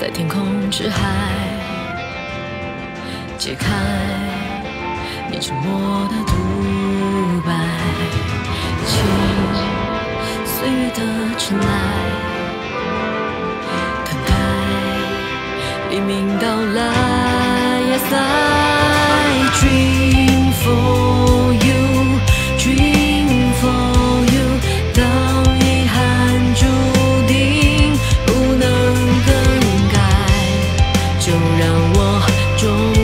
在天空之海，解开你沉默的独白，请岁月的尘埃，摊开黎明到来。Yes, I dream for you, dream for you. 当遗憾注定。 就让我终。